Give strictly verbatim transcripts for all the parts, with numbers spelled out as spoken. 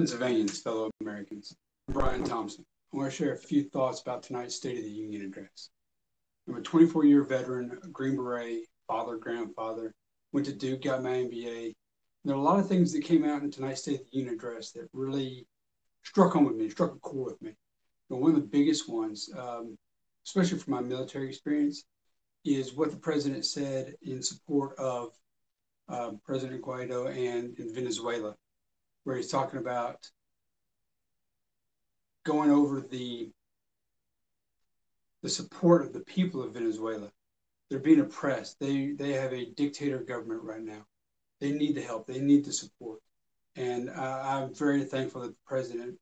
Pennsylvanians, fellow Americans. I'm Brian Thompson. I want to share a few thoughts about tonight's State of the Union address. I'm a twenty-four year veteran, a Green Beret, father, grandfather, went to Duke, got my M B A. There are a lot of things that came out in tonight's State of the Union address that really struck home with me, struck a chord with me. And one of the biggest ones, um, especially from my military experience, is what the president said in support of uh, President Guaido and in Venezuela, where he's talking about going over the, the support of the people of Venezuela. They're being oppressed. They, they have a dictator government right now. They need the help. They need the support. And uh, I'm very thankful that the president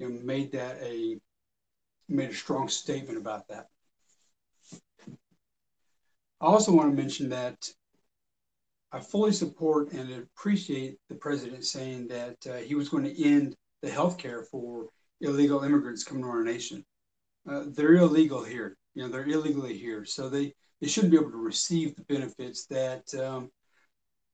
you know, made that a made a strong statement about that. I also want to mention that I fully support and appreciate the president saying that uh, he was going to end the health care for illegal immigrants coming to our nation. Uh, they're illegal here. You know, they're illegally here. So they, they shouldn't be able to receive the benefits that um,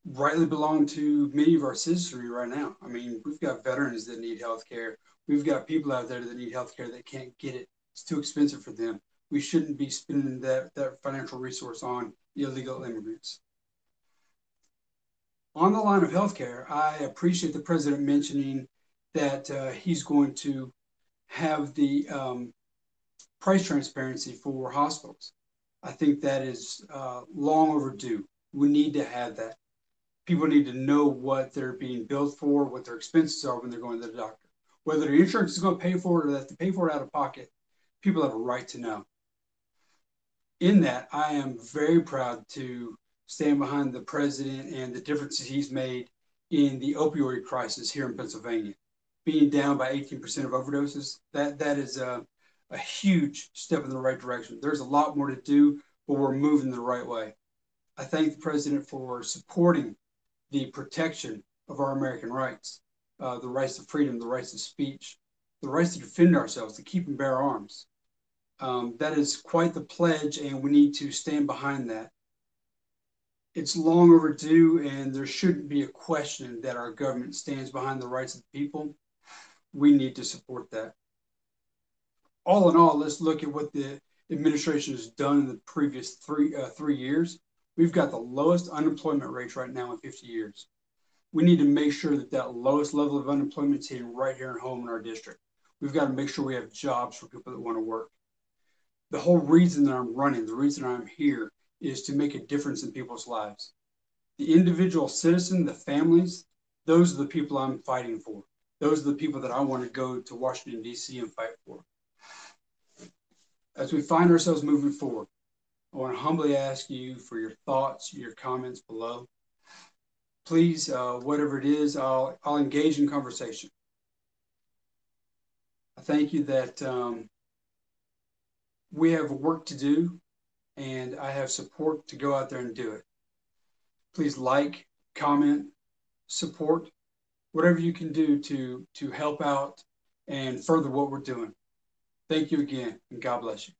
rightly belong to many of our citizenry right now. I mean, we've got veterans that need health care. We've got people out there that need health care that can't get it. It's too expensive for them. We shouldn't be spending that, that financial resource on illegal immigrants. On the line of healthcare, I appreciate the president mentioning that uh, he's going to have the um, price transparency for hospitals. I think that is uh, long overdue. We need to have that. People need to know what they're being billed for, what their expenses are when they're going to the doctor. Whether their insurance is going to pay for it or they have to pay for it out of pocket, people have a right to know. In that, I am very proud to stand behind the president and the differences he's made in the opioid crisis here in Pennsylvania. Being down by eighteen percent of overdoses, that, that is a, a huge step in the right direction. There's a lot more to do, but we're moving the right way. I thank the president for supporting the protection of our American rights, uh, the rights to freedom, the rights to speech, the rights to defend ourselves, to keep and bear arms. Um, that is quite the pledge, and we need to stand behind that. It's long overdue, and there shouldn't be a question that our government stands behind the rights of the people. We need to support that. All in all, let's look at what the administration has done in the previous three, uh, three years. We've got the lowest unemployment rate right now in fifty years. We need to make sure that that lowest level of unemployment is hitting right here at home in our district. We've got to make sure we have jobs for people that want to work. The whole reason that I'm running, the reason I'm here, is to make a difference in people's lives. The individual citizen, the families, those are the people I'm fighting for. Those are the people that I want to go to Washington, D C and fight for. As we find ourselves moving forward, I want to humbly ask you for your thoughts, your comments below. Please, uh, whatever it is, I'll, I'll engage in conversation. I thank you that um, we have work to do, and I have support to go out there and do it. Please like, comment, support, whatever you can do to, to help out and further what we're doing. Thank you again, and God bless you.